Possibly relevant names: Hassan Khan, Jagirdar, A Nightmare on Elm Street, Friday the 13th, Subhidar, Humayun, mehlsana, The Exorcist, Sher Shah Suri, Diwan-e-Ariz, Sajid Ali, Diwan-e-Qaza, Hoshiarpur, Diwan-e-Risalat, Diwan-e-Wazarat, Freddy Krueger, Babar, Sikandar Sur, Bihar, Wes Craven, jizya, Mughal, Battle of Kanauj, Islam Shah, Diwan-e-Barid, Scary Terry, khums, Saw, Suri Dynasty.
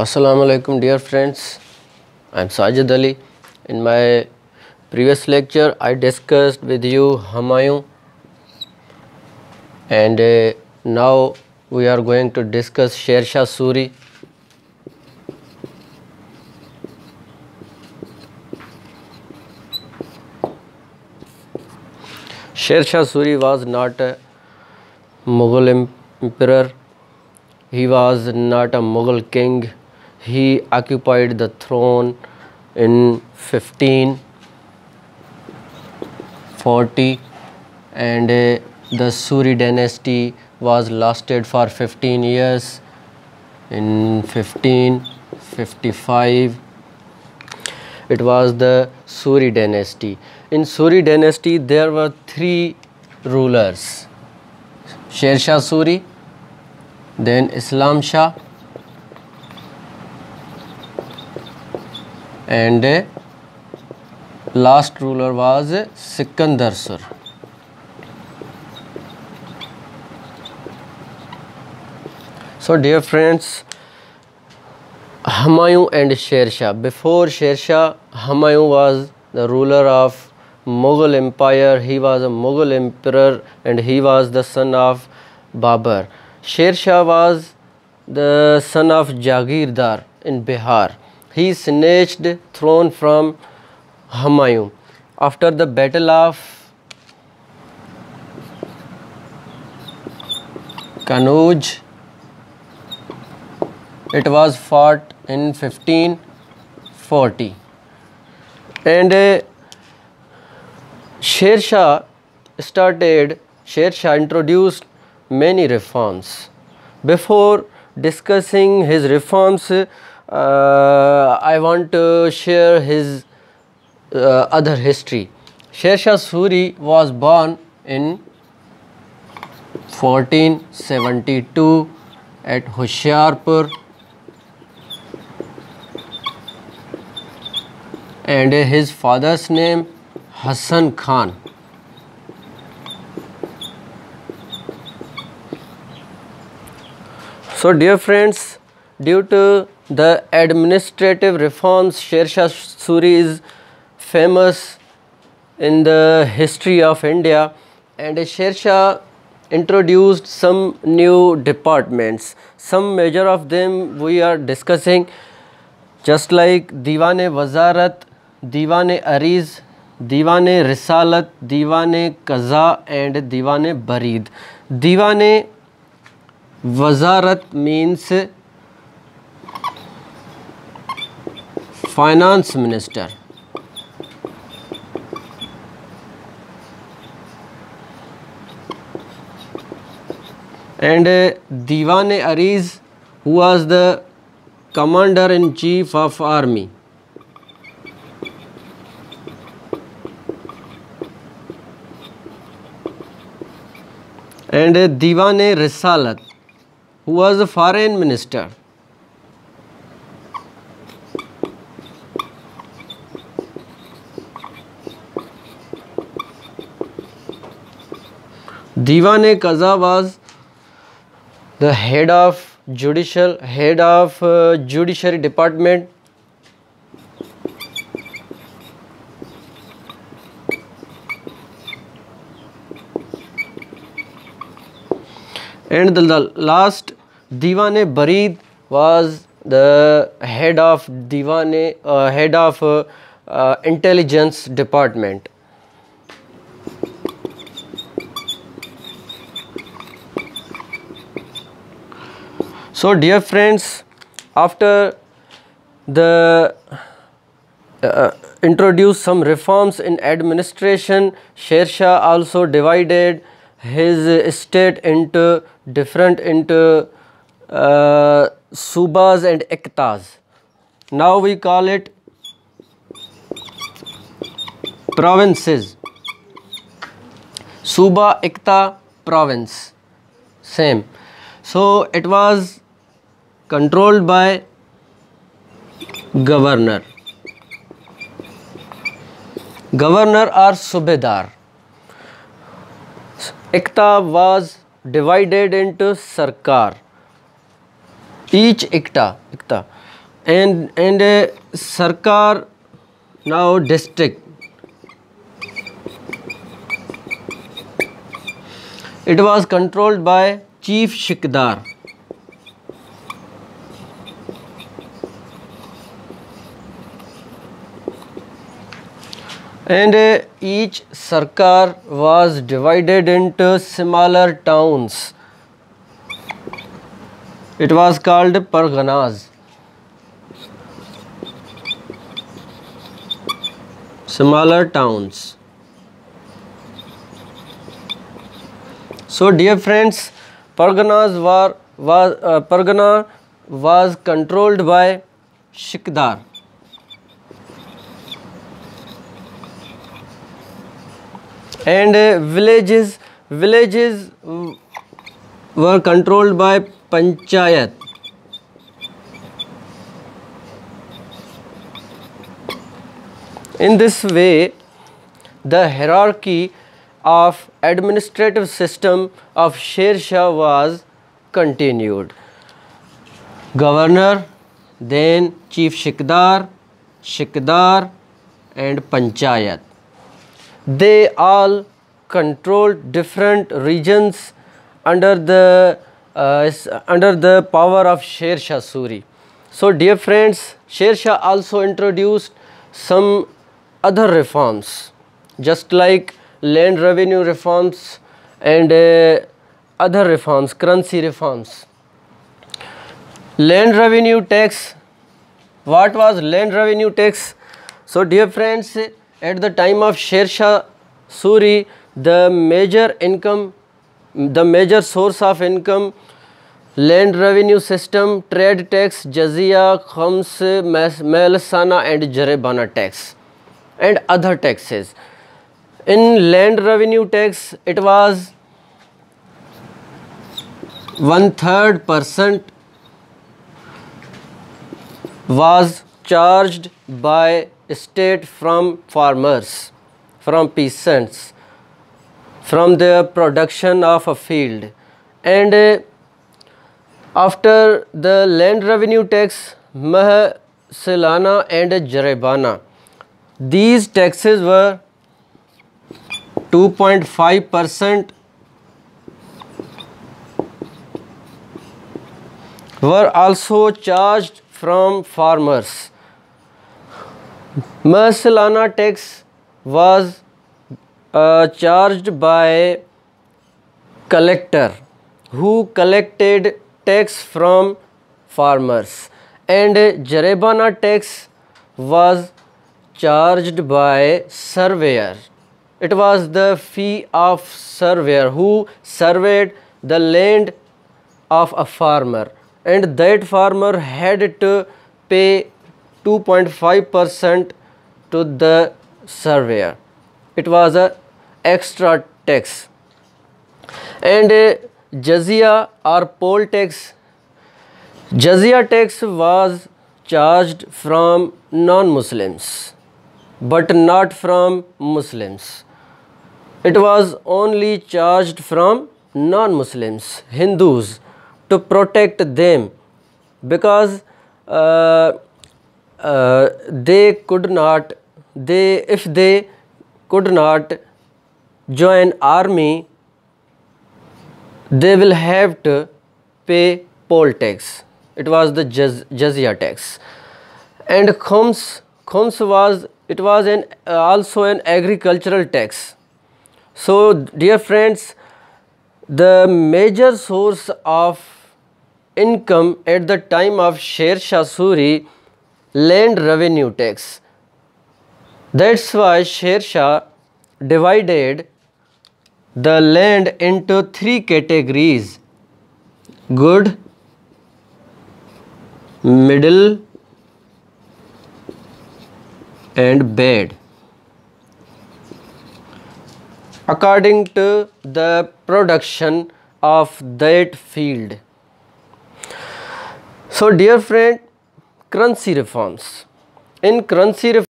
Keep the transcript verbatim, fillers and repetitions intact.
Assalamu alaikum dear friends, I am Sajid Ali. In my previous lecture I discussed with you Humayun, and uh, now we are going to discuss Sher Shah Suri. Sher Shah Suri was not a Mughal emperor, he was not a Mughal king. He occupied the throne in fifteen forty, and uh, the Suri dynasty was lasted for fifteen years. In fifteen fifty-five it was the Suri dynasty. In Suri dynasty there were three rulers: Sher Shah Suri, then Islam Shah, and uh, last ruler was uh, Sikandar Sur. So dear friends, Humayun and Sher Shah. Before Sher Shah, Humayun was the ruler of Mughal Empire. He was a Mughal emperor and he was the son of Babar. Sher Shah was the son of Jagirdar in Bihar. He snatched throne from Humayun. After the Battle of Kanauj, it was fought in fifteen forty, and uh, Sher Shah started, Sher Shah introduced many reforms. Before discussing his reforms, Uh, I want to share his uh, other history. Sher Shah Suri was born in fourteen seventy-two at Hoshiarpur, and his father's name Hassan Khan. So dear friends, due to the administrative reforms, Sher Shah Suri is famous in the history of India, and Sher Shah introduced some new departments. Some major of them we are discussing, just like Diwan-e-Wazarat, Diwan-e-Ariz, Diwan-e-Risalat, Diwan-e-Qaza and Diwan-e-Barid. Diwan-e-Wazarat means Finance Minister. And uh, Diwan-e-Ariz, who was the Commander-in-Chief of Army. And uh, Diwan-e-Risalat, who was the Foreign Minister. Diwan-e-Qaza was the head of judicial head of uh, judiciary department, and the, the last Diwan-e-Barid was the head of Diwan-e uh, head of uh, uh, intelligence department. So dear friends, after the uh, introduced some reforms in administration, Sher Shah also divided his state into different into uh, subas and ektas. Now we call it provinces. Suba, ekta, province, same. So it was controlled by governor. Governor or Subhidar. Ekta was divided into sarkar. Each ekta, ekta and and uh, Sarkar now district. It was controlled by Chief Shikdar. And uh, each sarkar was divided into smaller towns. It was called Parganas. Smaller towns. So, dear friends, Parganas were was uh, Pargana was controlled by Shikdar. And uh, villages villages were controlled by panchayat. In this way, the hierarchy of administrative system of Sher Shah was continued. Governor, then Chief Shikdar, Shikdar and Panchayat. They all controlled different regions under the uh, under the power of Sher Shah Suri. So, dear friends, Sher Shah also introduced some other reforms, just like land revenue reforms and uh, other reforms, currency reforms. Land revenue tax. What was land revenue tax? So, dear friends, at the time of Sher Shah Suri, the major income, the major source of income, land revenue system, trade tax, jizya, khums, mehlsana and jaribana tax and other taxes. In land revenue tax, it was one-third percent was charged by state from farmers, from peasants, from their production of a field. And uh, after the land revenue tax, mehlsana and jaribana, these taxes were two point five percent were also charged from farmers. Mehlsana tax was uh, charged by collector who collected tax from farmers, and Jaribana tax was charged by surveyor. It was the fee of surveyor who surveyed the land of a farmer, and that farmer had to pay two point five percent to the surveyor. It was a extra tax. And a jizya or poll tax. Jizya tax was charged from non-Muslims but not from Muslims. It was only charged from non-Muslims, Hindus, to protect them, because uh, Uh, they could not, they if they could not join army, they will have to pay poll tax. It was the jizya tax. And khums, khums was, it was an uh, also an agricultural tax. So, dear friends, the major source of income at the time of Sher Shah Suri, land revenue tax. That's why Sher Shah divided the land into three categories: good, middle and bad, according to the production of that field. So, dear friend, currency reforms. In currency reforms